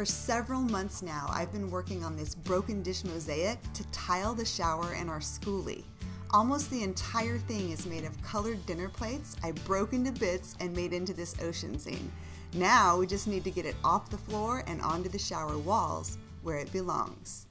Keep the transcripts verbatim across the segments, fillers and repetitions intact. For several months now, I've been working on this broken dish mosaic to tile the shower in our schoolie. Almost the entire thing is made of colored dinner plates I broke into bits and made into this ocean scene. Now we just need to get it off the floor and onto the shower walls where it belongs.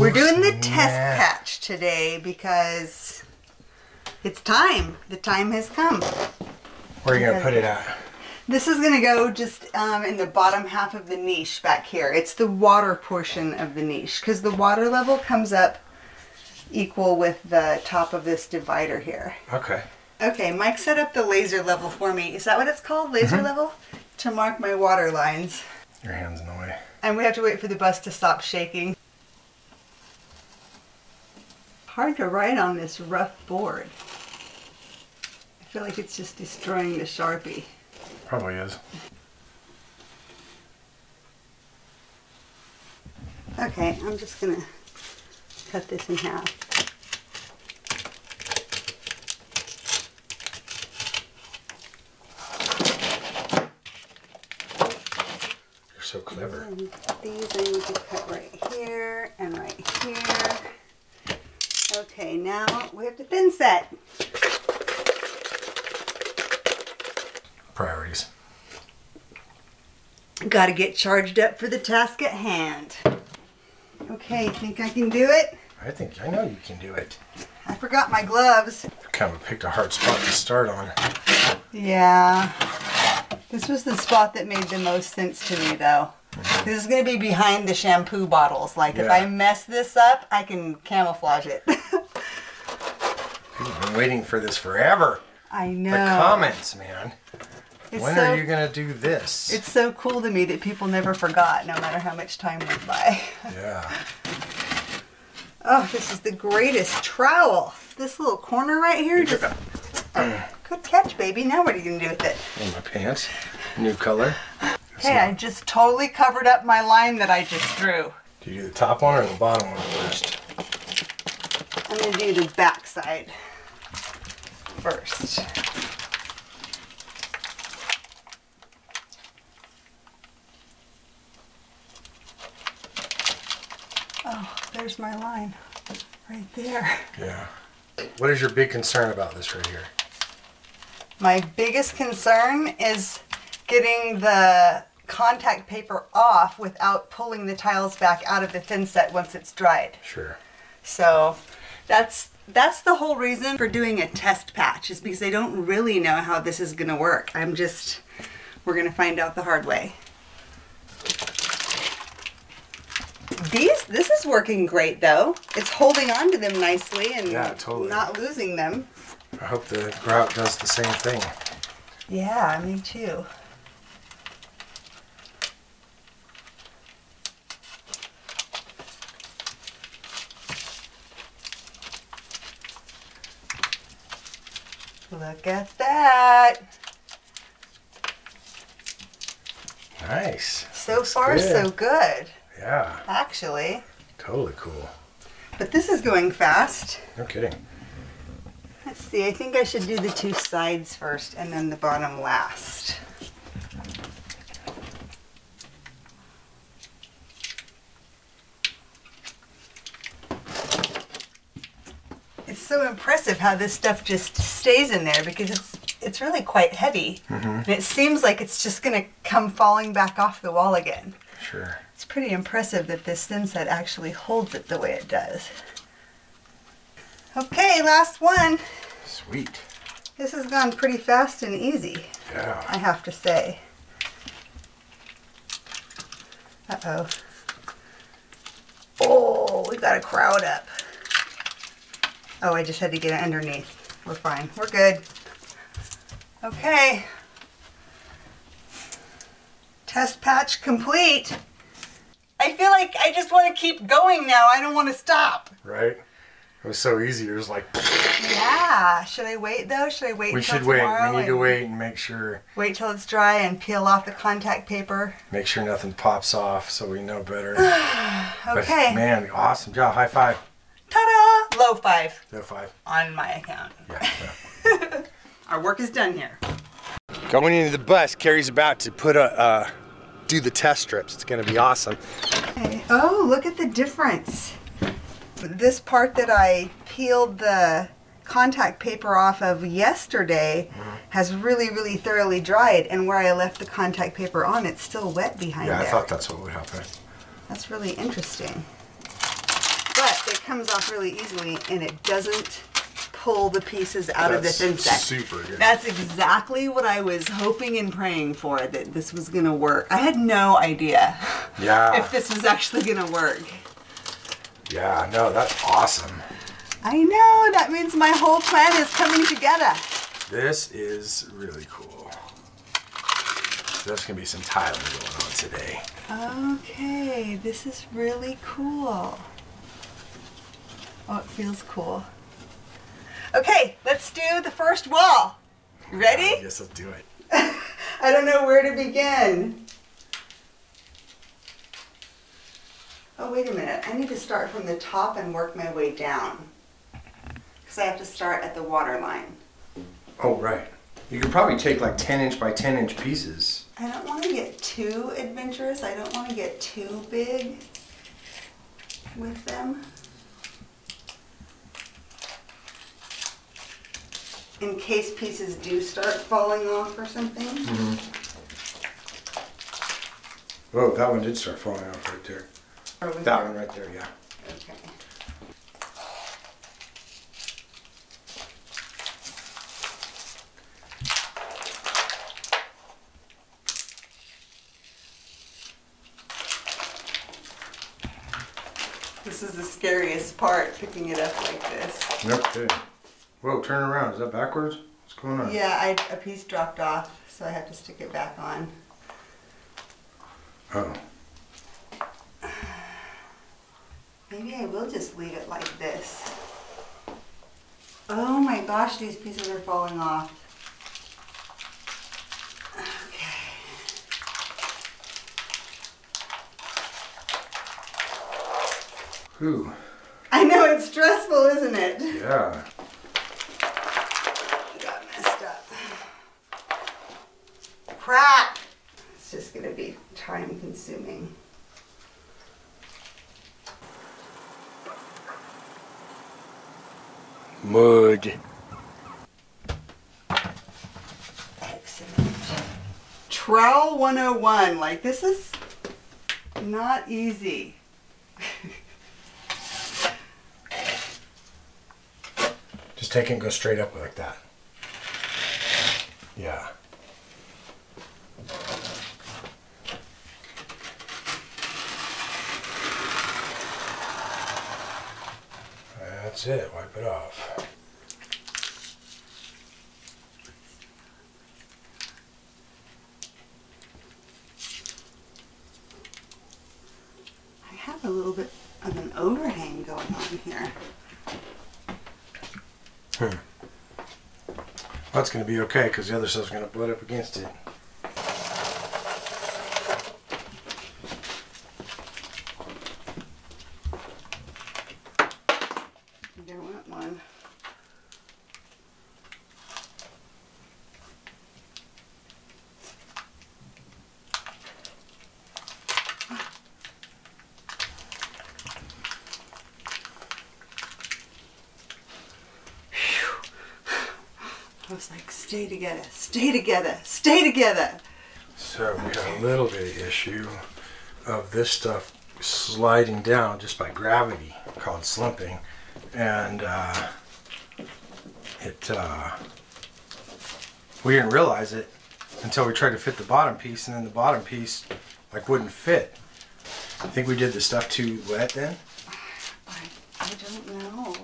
We're doing the test patch today because it's time. The time has come. Where are you going to put it at? This is going to go just um, in the bottom half of the niche back here. It's the water portion of the niche because the water level comes up equal with the top of this divider here. Okay. Okay, Mike set up the laser level for me. Is that what it's called? Laser mm-hmm. level? To mark my water lines. Your hand's in the way. And we have to wait for the bus to stop shaking. Hard to write on this rough board. I feel like it's just destroying the Sharpie. Probably is. Okay, I'm just gonna cut this in half. You're so clever. And these I need to cut right here and right here. Okay, now we have to thin set. Priorities. Gotta get charged up for the task at hand. Okay, you think I can do it? I think, I know you can do it. I forgot my gloves. Kind of picked a hard spot to start on. Yeah. This was the spot that made the most sense to me though. This is going to be behind the shampoo bottles. Like, yeah. If I mess this up, I can camouflage it. People have been waiting for this forever. I know. The comments, man. It's when so, are you going to do this? It's so cool to me that people never forgot, no matter how much time went by. Yeah. Oh, this is the greatest trowel. This little corner right here. You just. Oh, good catch, baby. Now what are you going to do with it? In my pants. New color. Hey, I just totally covered up my line that I just drew. Do you do the top one or the bottom one first? I'm going to do the back side first. Oh, there's my line right there. Yeah. What is your big concern about this right here? My biggest concern is getting the contact paper off without pulling the tiles back out of the thin set once it's dried. Sure. So that's that's the whole reason for doing a test patch, is because I don't really know how this is gonna work. I'm just, we're gonna find out the hard way. These, this is working great though. It's holding on to them nicely and yeah, totally. Not losing them. I hope the grout does the same thing. Yeah, me too. Look at that. Nice. So far, so good. Yeah. Actually. Totally cool. But this is going fast. No kidding. Let's see, I think I should do the two sides first and then the bottom last. It's so impressive how this stuff just stays in there because it's it's really quite heavy. Mm-hmm. And it seems like it's just gonna come falling back off the wall again. Sure. It's pretty impressive that this thin set actually holds it the way it does. Okay, last one. Sweet. This has gone pretty fast and easy. Yeah. I have to say. Uh-oh. Oh, we got a crowd up. Oh, I just had to get it underneath. We're fine. We're good. Okay. Test patch complete. I feel like I just want to keep going now. I don't want to stop. Right. It was so easy. It was like. Yeah. Should I wait though? Should I wait? We should wait. We need to wait and make sure. Wait till it's dry and peel off the contact paper. Make sure nothing pops off, so we know better. Okay. But, man, awesome job! High five. Ta-da! Low five. Low five. On my account. Yeah, yeah. Our work is done here. Going into the bus, Carrie's about to put a uh, do the test strips. It's going to be awesome. Okay. Oh, look at the difference. This part that I peeled the contact paper off of yesterday mm-hmm. has really, really thoroughly dried, and where I left the contact paper on, it's still wet behind yeah, there. Yeah, I thought that's what would happen. That's really interesting. But it comes off really easily, and it doesn't pull the pieces out that's of this insect. Super good. That's exactly what I was hoping and praying for, that this was going to work. I had no idea yeah. if this was actually going to work. Yeah, no, that's awesome. I know, that means my whole plan is coming together. This is really cool. There's going to be some tiling going on today. Okay, this is really cool. Oh, it feels cool. Okay, let's do the first wall. You ready? I guess let's do it. I don't know where to begin. Oh, wait a minute. I need to start from the top and work my way down. Because I have to start at the water line. Oh, right. You could probably take like ten inch by ten inch pieces. I don't want to get too adventurous. I don't want to get too big with them. In case pieces do start falling off or something. Mm-hmm. Whoa, that one did start falling off right there. That there? one right there, yeah. Okay. This is the scariest part, picking it up like this. Okay. Whoa, turn around. Is that backwards? What's going on? Yeah, I, a piece dropped off, so I have to stick it back on. Oh. Maybe I will just leave it like this. Oh my gosh, these pieces are falling off. Okay. Ooh. I know, it's stressful, isn't it? Yeah. I got messed up. Crap! It's just gonna be time consuming. Mud. Excellent. Trowel one oh one. Like, this is not easy. Just take it and go straight up like that. Yeah. That's it, wipe it off. I have a little bit of an overhang going on here. Hmm. Well, that's going to be okay because the other stuff's going to butt up against it. I was like, stay together, stay together, stay together. So we got a little bit of issue of this stuff sliding down just by gravity, called slumping, and uh, it uh, we didn't realize it until we tried to fit the bottom piece, and then the bottom piece like wouldn't fit. I think we did the stuff too wet then? I, I don't know.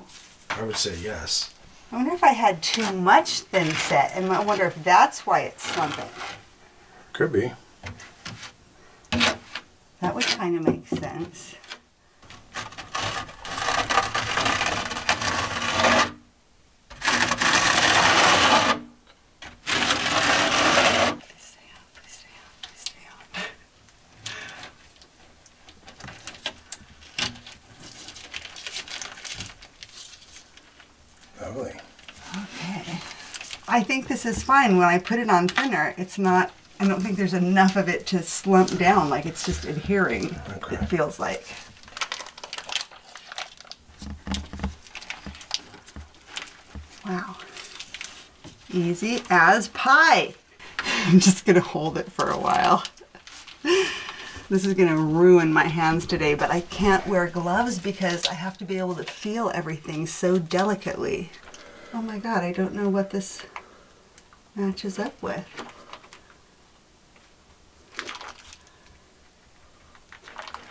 I would say yes. I wonder if I had too much thin set, and I wonder if that's why it's slumping. Could be. That would kind of make sense. I think this is fine. When I put it on thinner, it's not, I don't think there's enough of it to slump down. Like, it's just adhering, okay. It feels like. Wow. Easy as pie. I'm just gonna hold it for a while. This is gonna ruin my hands today, but I can't wear gloves because I have to be able to feel everything so delicately. Oh my God, I don't know what this matches up with.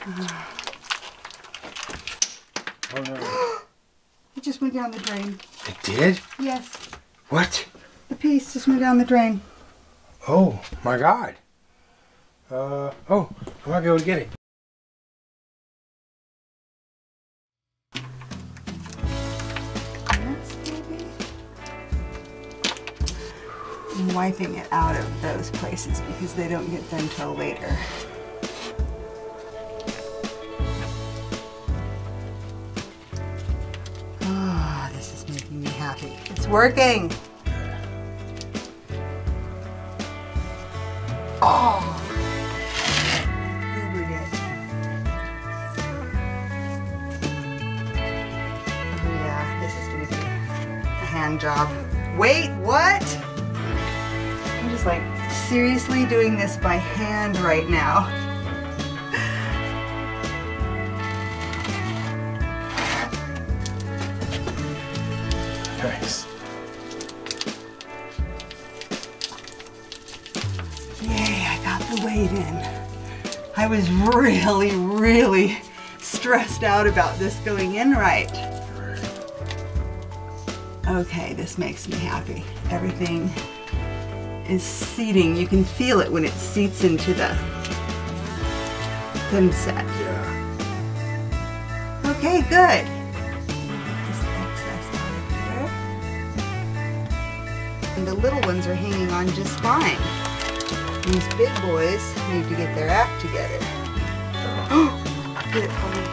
Uh. Oh no. It just went down the drain. It did? Yes. What? The piece just went down the drain. Oh my God. Uh, oh, I might be able to get it. I'm wiping it out of those places because they don't get done till later. Ah, oh, this is making me happy. It's working! Oh! Job. Wait, what? I'm just like seriously doing this by hand right now. Nice. Yay, I got the weight in. I was really, really stressed out about this going in right. Okay, this makes me happy. Everything is seating. You can feel it when it seats into the thin set. Yeah. Okay, good. Just excess out of here. And the little ones are hanging on just fine. These big boys need to get their act together. Oh, get it for me.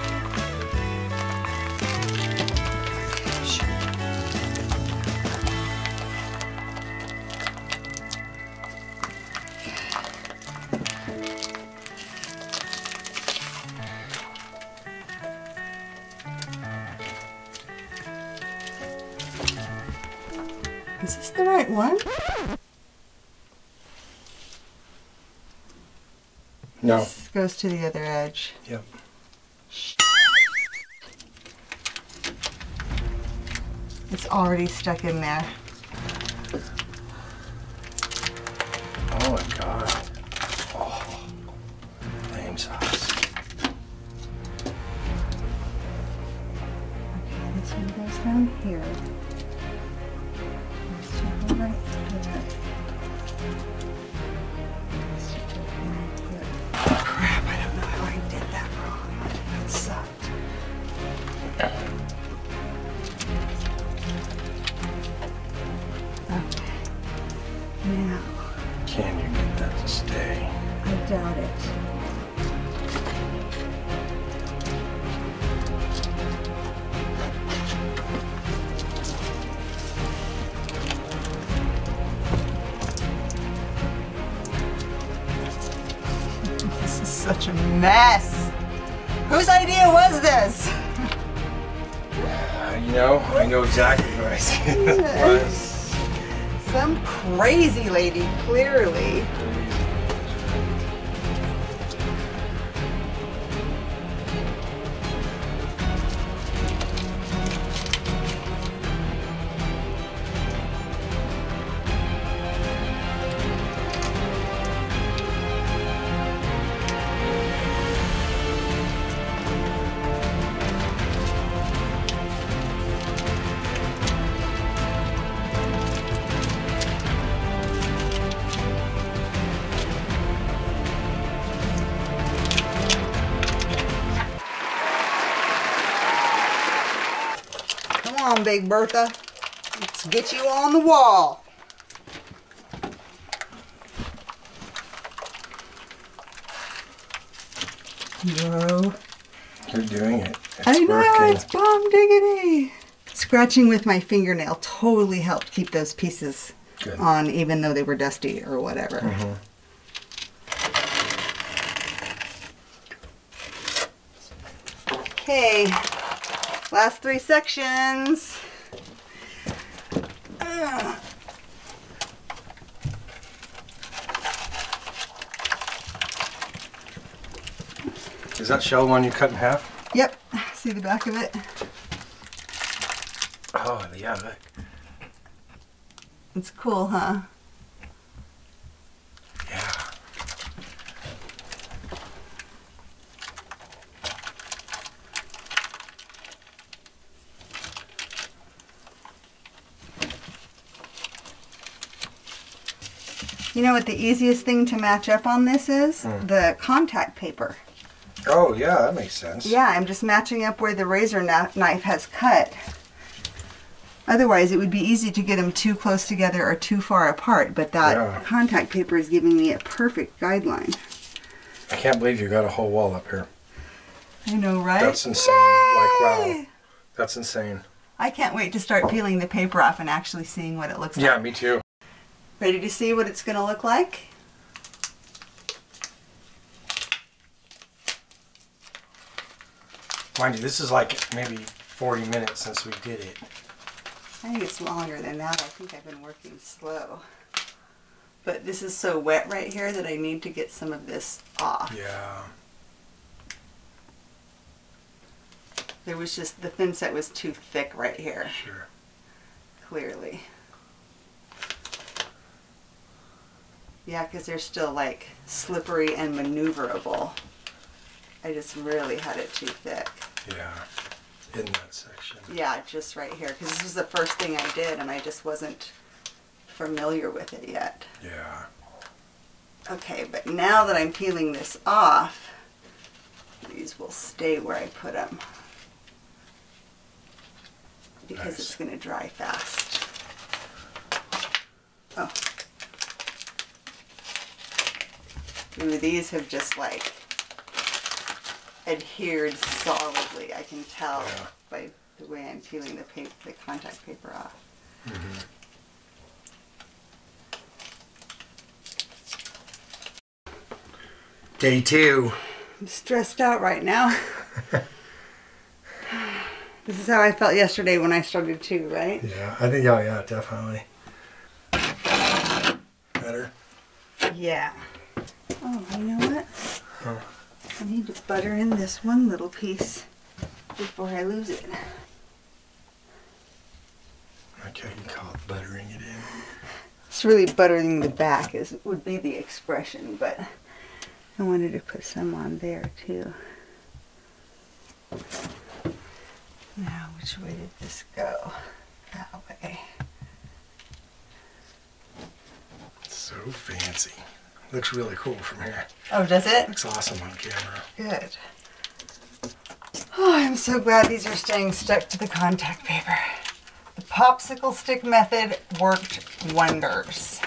Is this the right one? No. This goes to the other edge. Yep. It's already stuck in there. Oh my God. Oh, lame sauce. Okay, this one goes down here. Such a mess. Whose idea was this? Uh, you know, I know exactly what I was. Some crazy lady, clearly. Come on, Big Bertha. Let's get you on the wall. Whoa. You're doing it. It's I know, working. It's bomb diggity. Scratching with my fingernail totally helped keep those pieces Good. On, even though they were dusty or whatever. Mm-hmm. Okay, last three sections. Uh. Is that shell one you cut in half? Yep. See the back of it? Oh, yeah, look. It's cool, huh? Yeah. You know what the easiest thing to match up on this is? Mm. The contact paper. Oh, yeah, that makes sense. Yeah, I'm just matching up where the razor knife has cut. Otherwise, it would be easy to get them too close together or too far apart, but that yeah. contact paper is giving me a perfect guideline. I can't believe you got a whole wall up here. I know, right? That's insane. Yay! Like, wow. That's insane. I can't wait to start peeling the paper off and actually seeing what it looks yeah, like. Yeah, me too. Ready to see what it's going to look like? Mind you, this is like maybe forty minutes since we did it. I think it's longer than that. I think I've been working slow. But this is so wet right here that I need to get some of this off. Yeah. There was just, the thin set was too thick right here. Sure. Clearly. Yeah, because they're still like slippery and maneuverable. I just really had it too thick. Yeah, in that section. Yeah, just right here, because this was the first thing I did, and I just wasn't familiar with it yet. Yeah. Okay, but now that I'm peeling this off, these will stay where I put them, because nice. It's going to dry fast. Oh. Ooh, these have just like... adhered solidly. I can tell yeah. by the way I'm peeling the, paper, the contact paper off. Mm-hmm. Day two. I'm stressed out right now. This is how I felt yesterday when I started too, right? Yeah, I think, oh yeah, definitely. Better? Yeah. Oh, you know what? Oh. I need to butter in this one little piece before I lose it. Okay, you call it buttering it in. It's really buttering the back is would be the expression, but I wanted to put some on there too. Now, which way did this go? That way. So fancy. Looks really cool from here. Oh, does it? Looks awesome on camera. Good. Oh, I'm so glad these are staying stuck to the contact paper. The popsicle stick method worked wonders.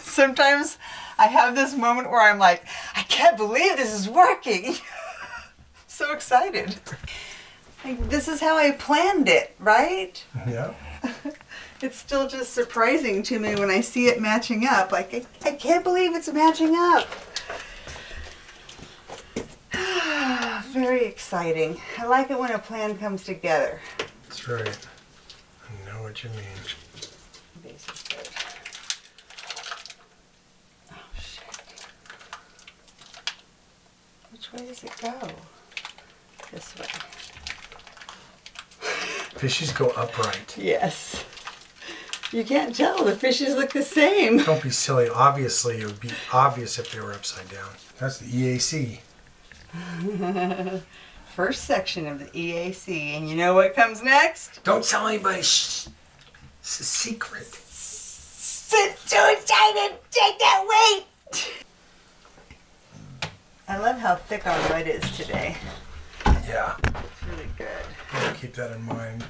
Sometimes I have this moment where I'm like, I can't believe this is working. So excited. Like, this is how I planned it, right? Yeah. It's still just surprising to me when I see it matching up. Like, I, I can't believe it's matching up. Very exciting. I like it when a plan comes together. That's right. I know what you mean. Oh, shit. Which way does it go? This way. Fishes go upright. Yes. You can't tell. The fishes look the same. Don't be silly. Obviously, it would be obvious if they were upside down. That's the E A C. First section of the E A C. And you know what comes next? Don't tell anybody. Shh. It's a secret. It's too excited. Take that weight. I love how thick our wood is today. Yeah. It's really good. Yeah, keep that in mind.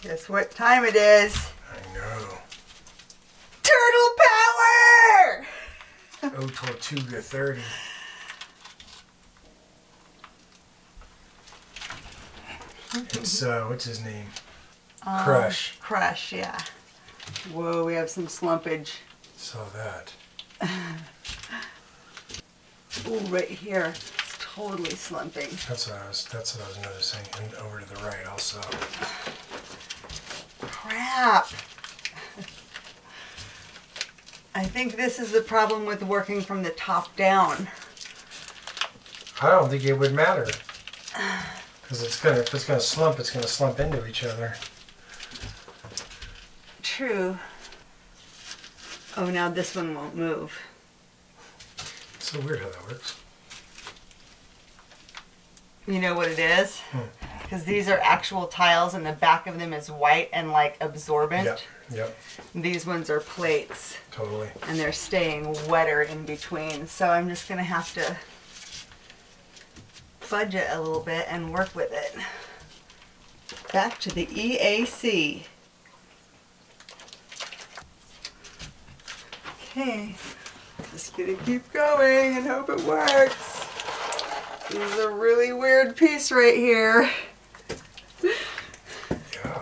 Guess what time it is? I know. Turtle power! Oh, Tortuga thirty. It It's, uh, what's his name? Um, Crush. Crush, yeah. Whoa, we have some slumpage. Saw that. Oh, right here. It's totally slumping. That's what I was, that's what I was noticing. And over to the right also. Crap. I think this is the problem with working from the top down. I don't think it would matter. Because it's gonna, if it's going to slump, it's going to slump into each other. True. Oh, now this one won't move. It's so weird how that works. You know what it is? Because hmm. these are actual tiles and the back of them is white and like absorbent. Yep, yep. These ones are plates. Totally. And they're staying wetter in between. So I'm just going to have to fudge it a little bit and work with it. Back to the E A C. Okay, just gonna keep going and hope it works. This is a really weird piece right here. Yeah,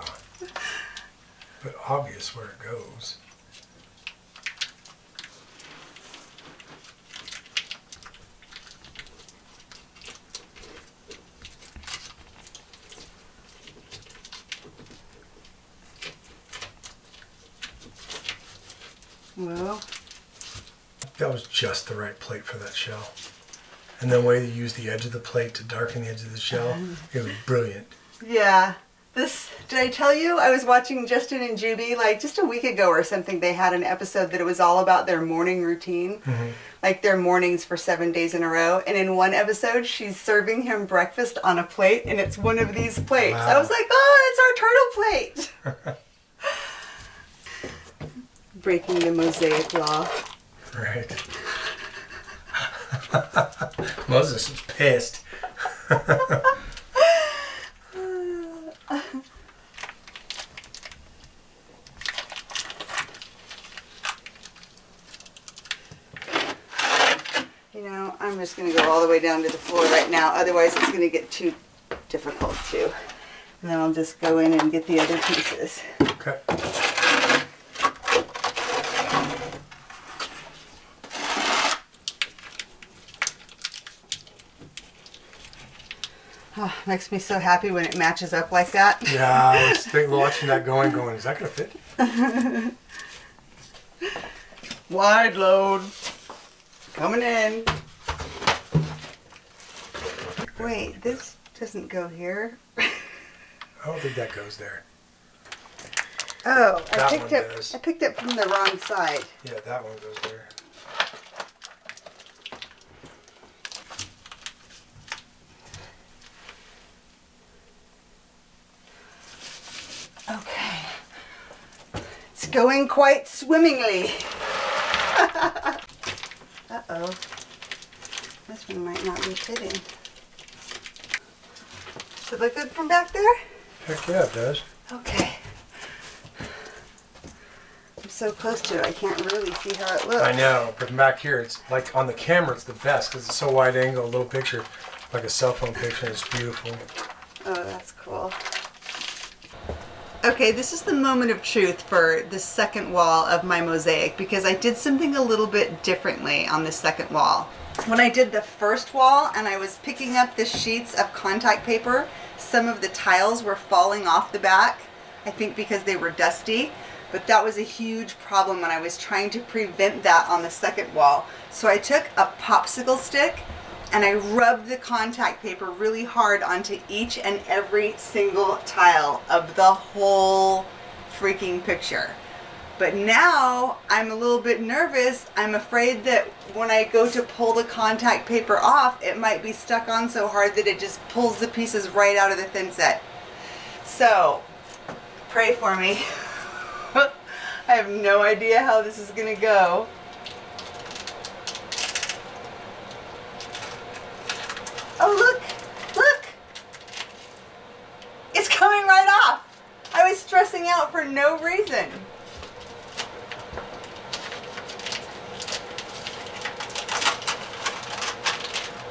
but obvious where it goes. Well, that was just the right plate for that shell. And the way you use the edge of the plate to darken the edge of the shell, it was brilliant. Yeah. This, did I tell you? I was watching Justin and Juby, like just a week ago or something. They had an episode that it was all about their morning routine, mm-hmm. like their mornings for seven days in a row. And in one episode, she's serving him breakfast on a plate, and it's one of these plates. Wow. I was like, oh, it's our turtle plate. Breaking the Mosaic law. Right. Moses was pissed. You know, I'm just going to go all the way down to the floor right now. Otherwise, it's going to get too difficult too. And then I'll just go in and get the other pieces. Okay. Oh, makes me so happy when it matches up like that. Yeah, I was thinking, watching that going, going, is that going to fit? Wide load. Coming in. Wait, this doesn't go here. I don't think that goes there. Oh, I picked up, I picked up from the wrong side. Yeah, that one goes there. Going quite swimmingly. Uh-oh. This one might not be fitting. Does it look good from back there? Heck yeah, it does. Okay. I'm so close to it, I can't really see how it looks. I know, but back here, it's like on the camera, it's the best because it's so wide angle, a little picture, like a cell phone picture, it's beautiful. Oh, that's cool. Okay, this is the moment of truth for the second wall of my mosaic because I did something a little bit differently on the second wall. When I did the first wall and I was picking up the sheets of contact paper, some of the tiles were falling off the back, I think because they were dusty, but that was a huge problem when I was trying to prevent that on the second wall. So I took a popsicle stick and I rubbed the contact paper really hard onto each and every single tile of the whole freaking picture. But now I'm a little bit nervous. I'm afraid that when I go to pull the contact paper off, it might be stuck on so hard that it just pulls the pieces right out of the thin set. So pray for me. I have no idea how this is gonna go. Oh, look, look, it's coming right off. I was stressing out for no reason.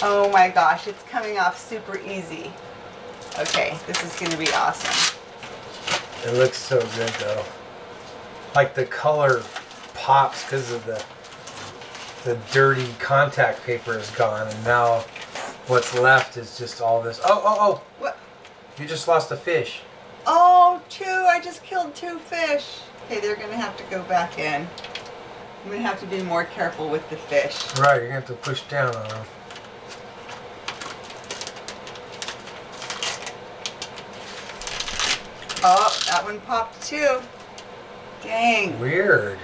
Oh my gosh, it's coming off super easy. Okay, this is going to be awesome. It looks so good though. Like the color pops because of the the dirty contact paper is gone, and now what's left is just all this. Oh, oh, oh! What? You just lost a fish. Oh, two! I just killed two fish. Okay, they're gonna have to go back in. I'm gonna have to be more careful with the fish. Right, you're gonna have to push down on them. Oh, that one popped too. Dang. Weird.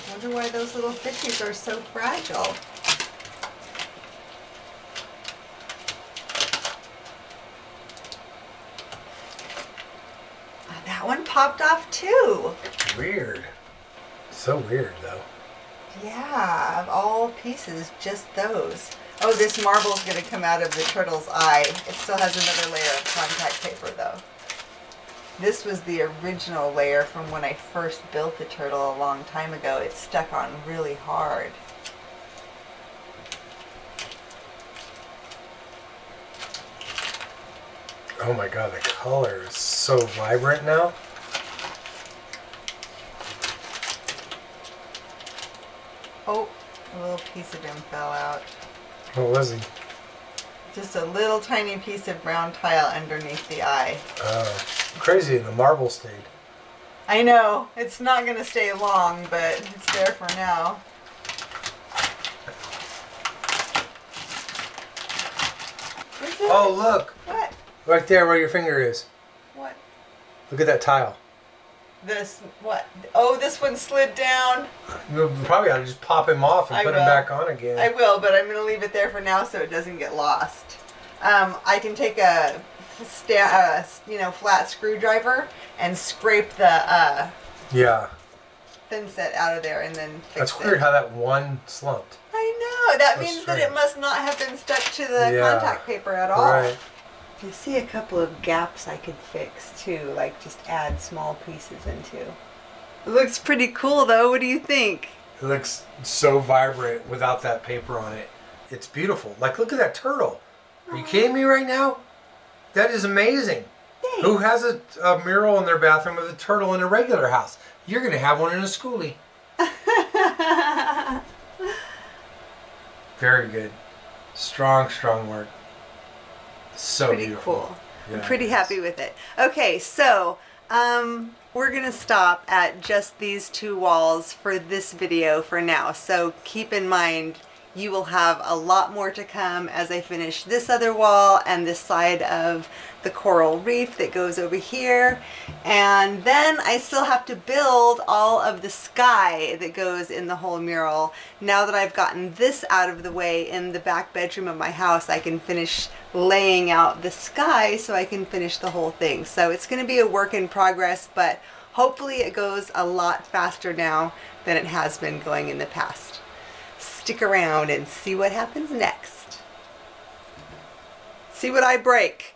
I wonder why those little fishies are so fragile. Oh, that one popped off too. Weird. So weird though. Yeah, of all pieces, just those. Oh, this marble's going to come out of the turtle's eye. It still has another layer of contact paper, though. This was the original layer from when I first built the turtle a long time ago. It stuck on really hard. Oh my god, the color is so vibrant now. Oh, a little piece of him fell out. What was he? Just a little tiny piece of brown tile underneath the eye. Oh, crazy. The marble stayed. I know. It's not going to stay long, but it's there for now. Oh, look. What? Right there where your finger is. What? Look at that tile. This, what? Oh, this one slid down. You probably ought to just pop him off and I put will. him back on again. I will, but I'm going to leave it there for now so it doesn't get lost. Um, I can take a, sta a you know, flat screwdriver and scrape the uh, yeah thin set out of there and then fix That's it. That's weird how that one slumped. I know. That That's means strange. that it must not have been stuck to the yeah. contact paper at all. Right. You see a couple of gaps I could fix too, like just add small pieces into. It looks pretty cool though, what do you think? It looks so vibrant without that paper on it. It's beautiful. Like look at that turtle. Are you kidding me right now? That is amazing. Thanks. Who has a, a mural in their bathroom of a turtle in a regular house? You're going to have one in a schoolie. Very good. Strong, strong work. So pretty beautiful. cool. Yeah, I'm pretty happy with it. Okay, so um, we're going to stop at just these two walls for this video for now. So keep in mind, you will have a lot more to come as I finish this other wall and this side of the coral reef that goes over here. And then I still have to build all of the sky that goes in the whole mural. Now that I've gotten this out of the way in the back bedroom of my house, I can finish laying out the sky so I can finish the whole thing. So it's going to be a work in progress, but hopefully it goes a lot faster now than it has been going in the past. Stick around and see what happens next. See what I break.